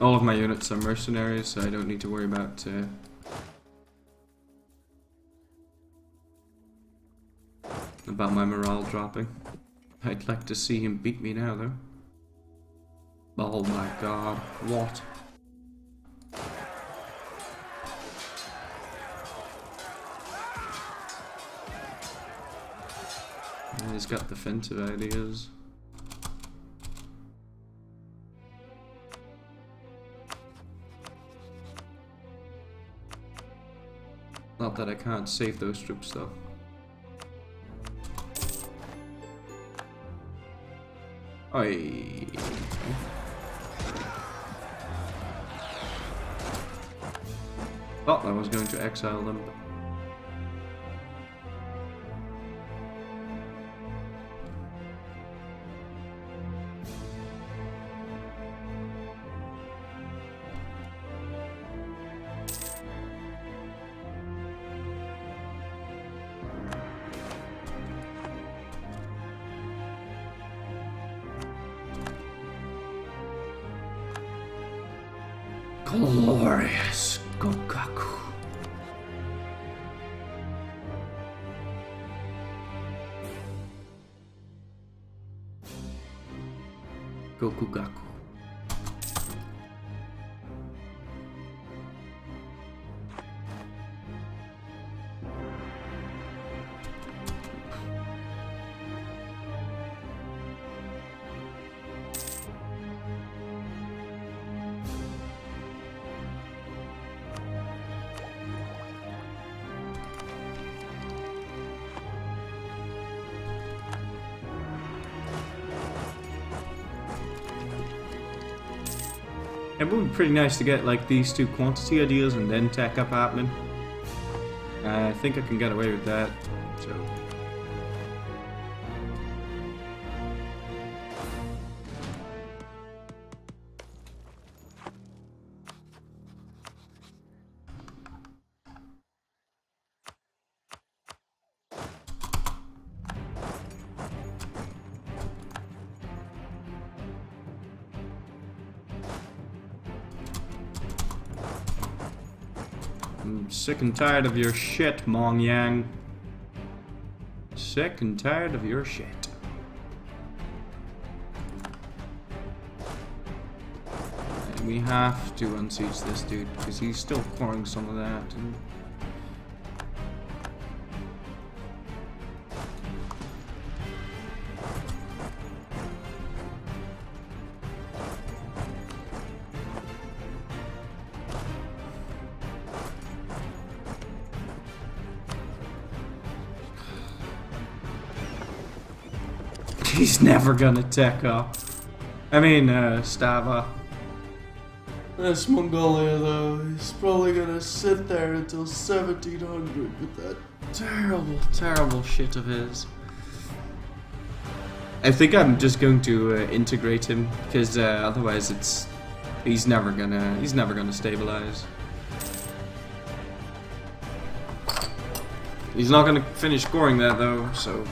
All of my units are mercenaries, so I don't need to worry about... about my morale dropping. I'd like to see him beat me now, though. Oh my god, what? He's got defensive ideas. Not that I can't save those troops, though. Oi. Thought I was going to exile them. Glorious Kokaku. Kokugaku. It would be pretty nice to get like these two quantity ideas and then tech up admin. I think I can get away with that, so... I'm sick and tired of your shit, Mong Yang. Sick and tired of your shit. And we have to unseat this dude because he's still pouring some of that. And he's never gonna tech up. I mean, Stava. This Mongolia, though, he's probably gonna sit there until 1700 with that terrible, terrible shit of his. I think I'm just going to integrate him because otherwise, he's never gonna stabilize. He's not gonna finish scoring that though, so.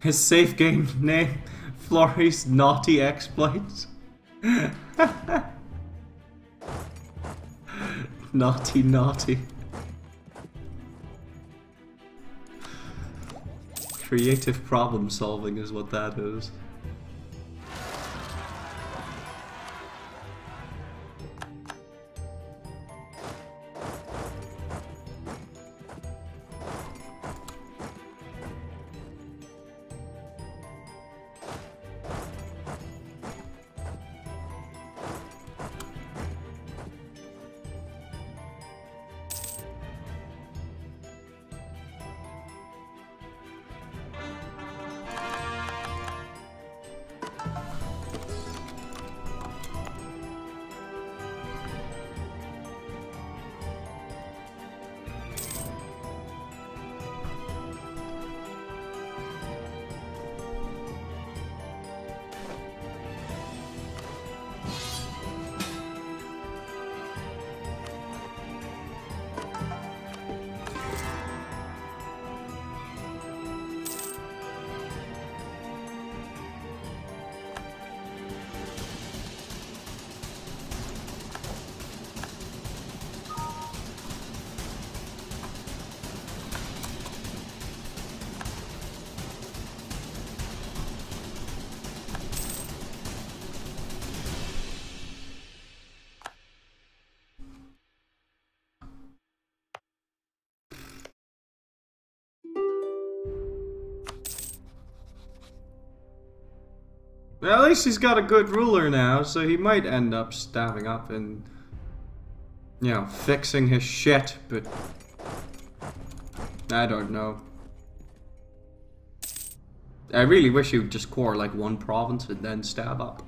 His safe game name, Florry's Naughty Exploits. Naughty, naughty. Creative problem solving is what that is. Well, at least he's got a good ruler now, so he might end up stabbing up and, you know, fixing his shit, but I don't know. I really wish he would just core like one province and then stab up.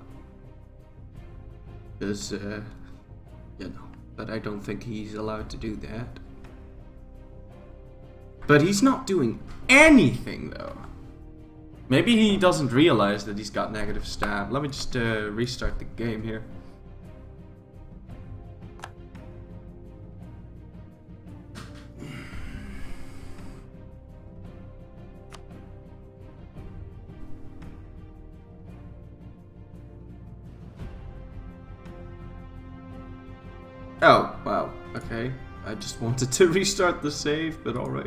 Because, you know, but I don't think he's allowed to do that. But he's not doing anything, though. Maybe he doesn't realize that he's got negative stab. Let me just restart the game here. Oh, wow. Okay. I just wanted to restart the save, but alright.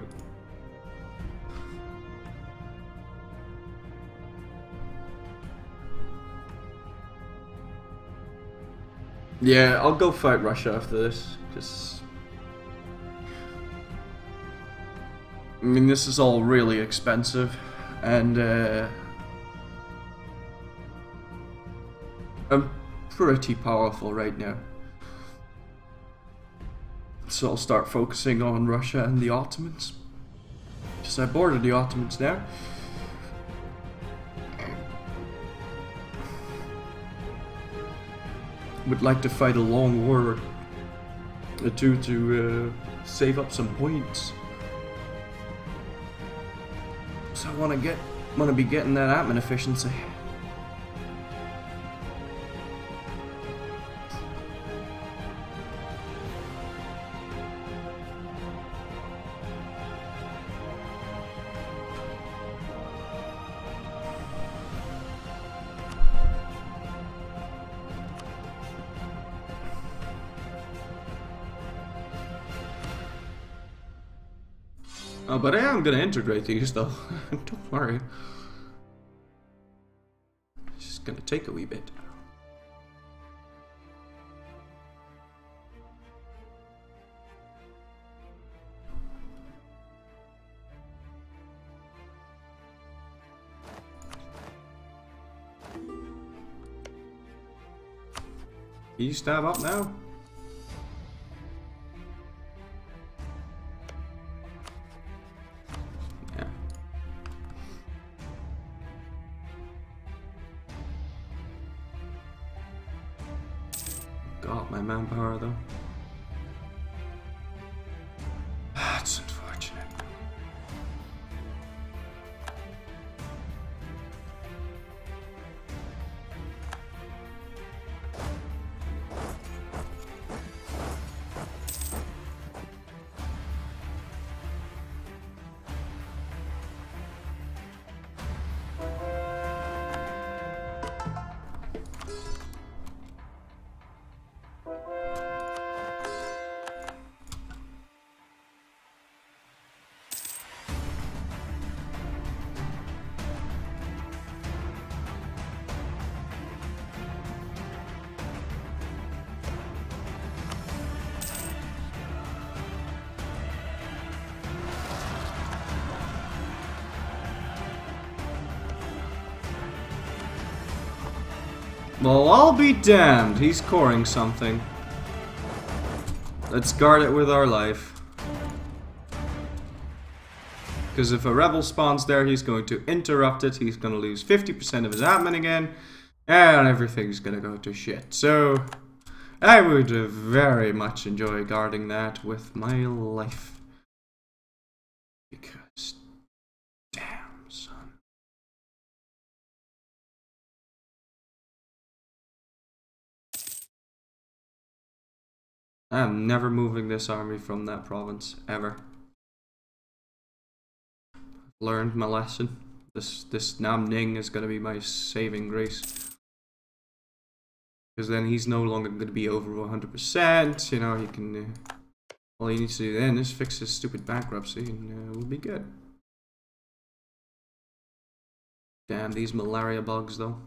Yeah, I'll go fight Russia after this. Just, I mean, this is all really expensive, and I'm pretty powerful right now. So I'll start focusing on Russia and the Ottomans. Just I boarded the Ottomans now. Would like to fight a long war or two to save up some points. So I wanna be getting that admin efficiency. Oh, but I am gonna integrate these though. Don't worry. It's just gonna take a wee bit. Can you stab up now? Got my manpower though. That's unfortunate. Well, I'll be damned. He's coring something. Let's guard it with our life. Because if a rebel spawns there, he's going to interrupt it. He's going to lose 50% of his admin again. And everything's going to go to shit. So, I would very much enjoy guarding that with my life. Because, damn, son. I'm never moving this army from that province, ever. Learned my lesson. This Nam Ning is going to be my saving grace. Because then he's no longer going to be over 100%, you know, he can... all he needs to do then is fix his stupid bankruptcy and we'll be good. Damn, these malaria bugs though.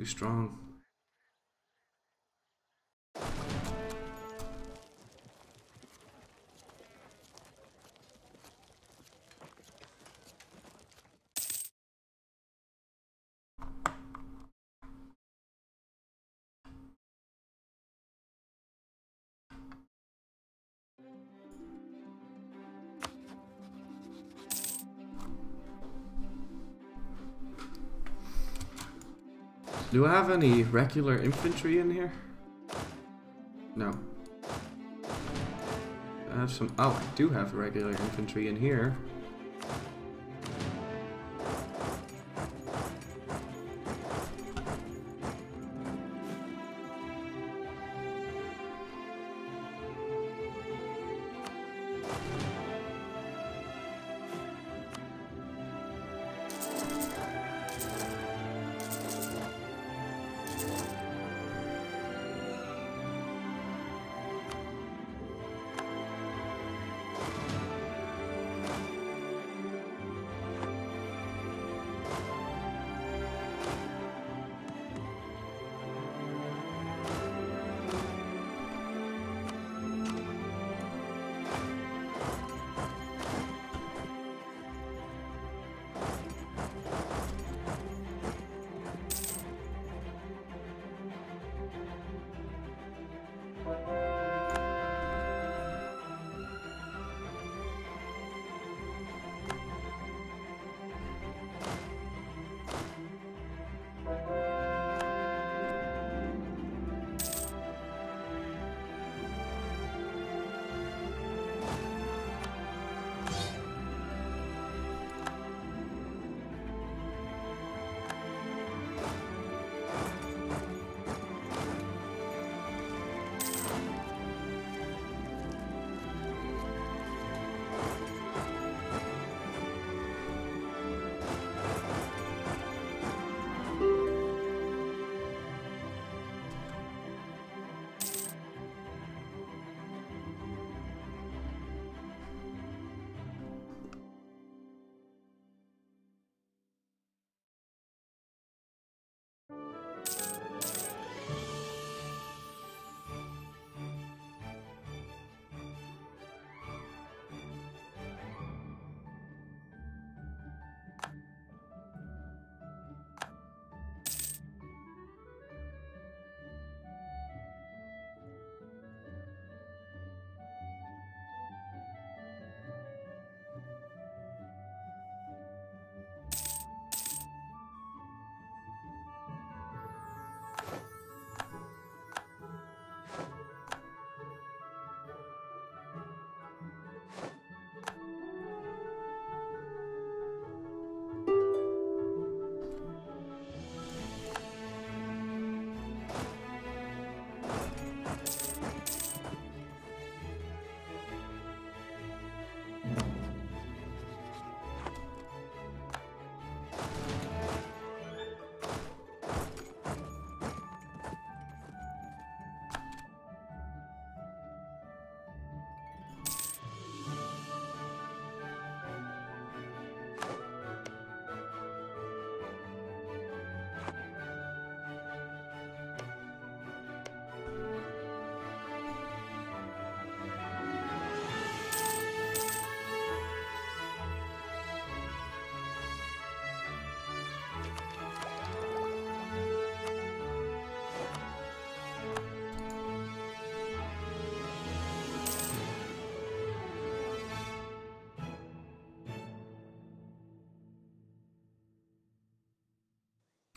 Too strong. Do I have any regular infantry in here? No. I have some. Oh, I do have regular infantry in here.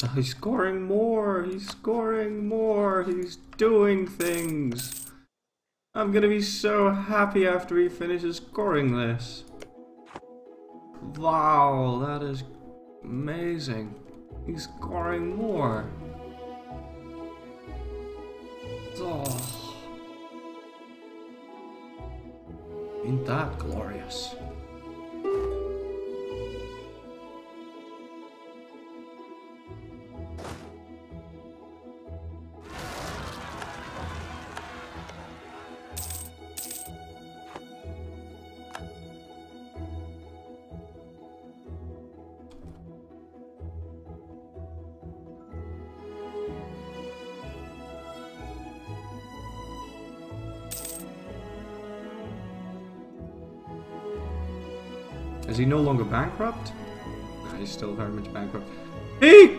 Oh, he's scoring more! He's scoring more! He's doing things! I'm gonna be so happy after he finishes scoring this. Wow, that is amazing. He's scoring more. Oh. Ain't that glorious? Is he no longer bankrupt? No, he's still very much bankrupt. He!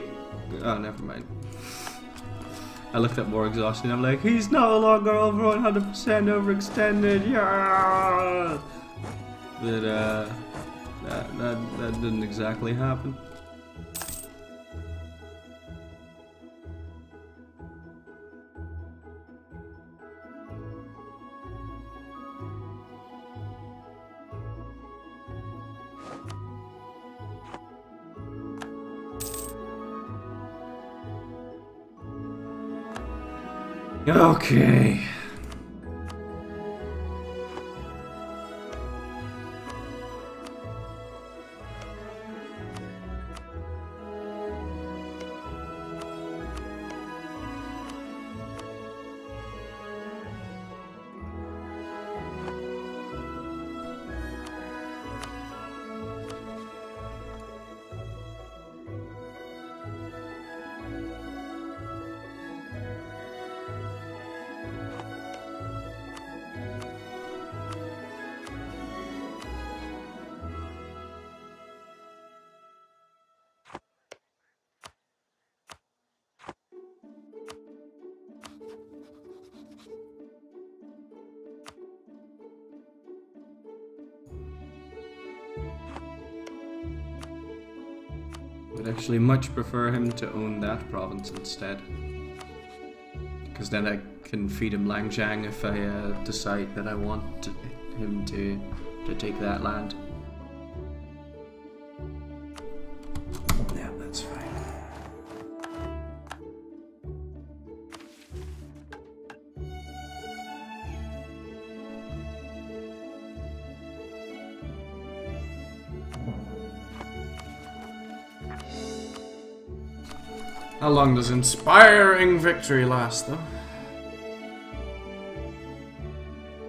Oh, never mind. I looked up more exhaustion. I'm like, he's no longer over 100% overextended. Yeah. But that didn't exactly happen. Okay. I'd actually much prefer him to own that province instead, because then I can feed him Langjiang if I decide that I want him to take that land. Yeah, that's fine. How long does inspiring victory last, though?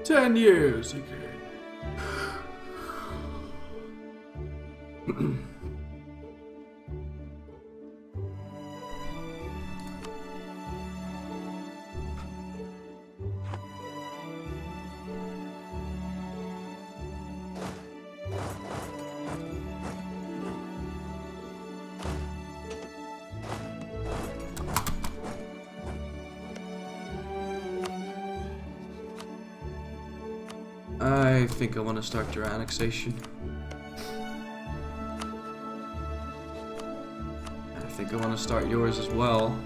10 years, okay. I think I want to start your annexation. I think I want to start yours as well.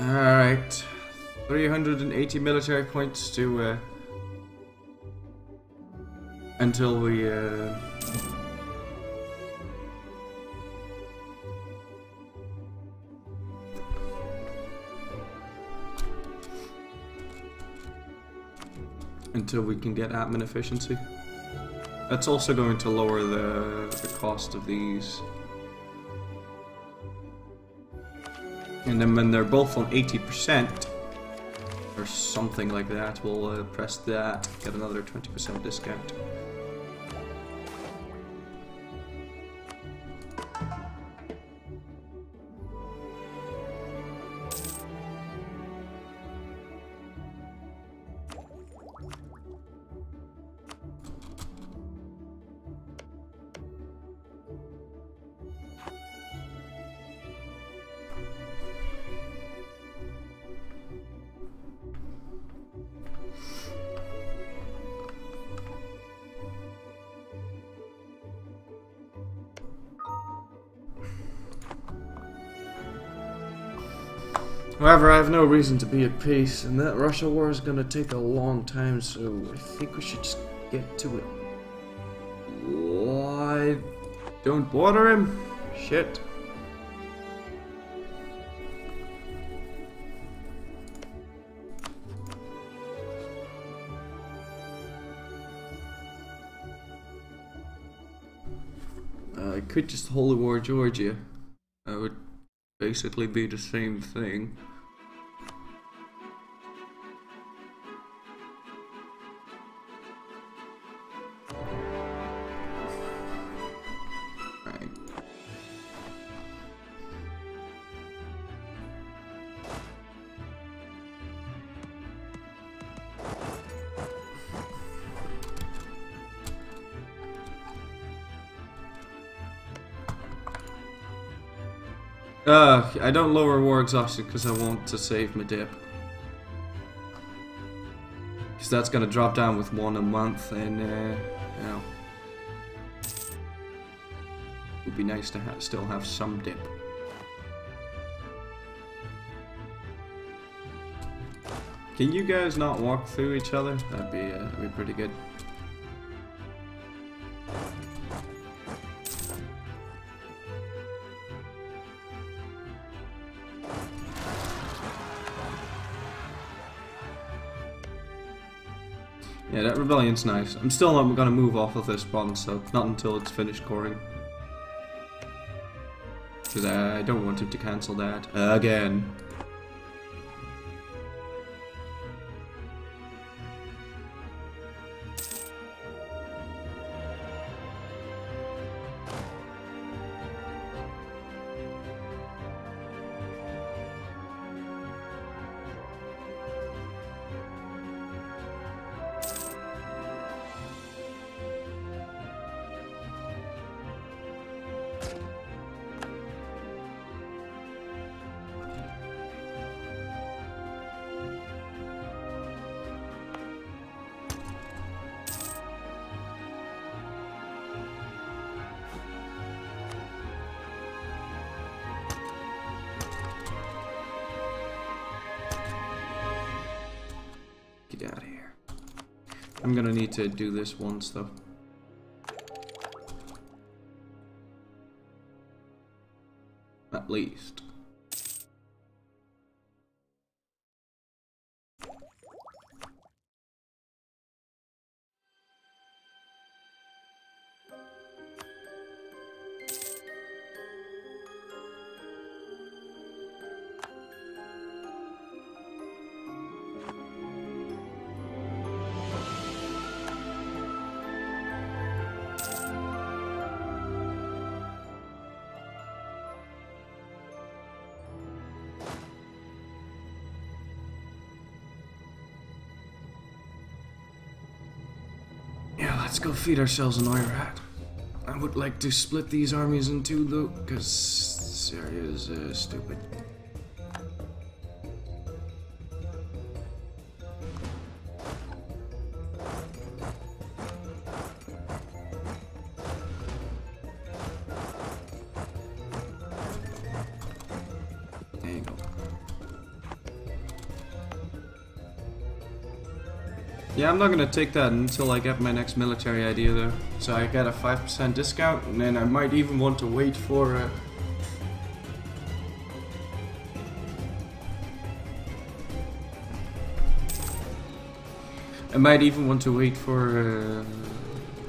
Alright, 380 military points to, until we, until we can get admin efficiency. That's also going to lower the cost of these. And then when they're both on 80%, or something like that. We'll press that, get another 20% discount. However, I have no reason to be at peace, and that Russia war is going to take a long time, so I think we should just get to it. Why? Don't bother him? Shit. I could just holy war Georgia. I would basically be the same thing. I don't lower war exhaustion because I want to save my dip. Because that's going to drop down with 1 a month, and you know, it would be nice to still have some dip. Can you guys not walk through each other? That'd be pretty good. Yeah, that rebellion's nice. I'm still not gonna move off of this province, so not until it's finished coring. Because I don't want it to cancel that again. Out of here. I'm gonna need to do this once though. At least. Let's go feed ourselves an Oirat. I would like to split these armies in two though, because this area is stupid. Yeah, I'm not gonna take that until I get my next military idea though. So I get a 5% discount, and then I might even want to wait for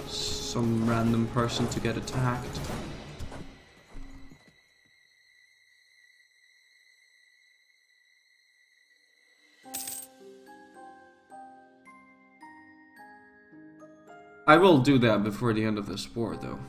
some random person to get attacked. I will do that before the end of this war, though.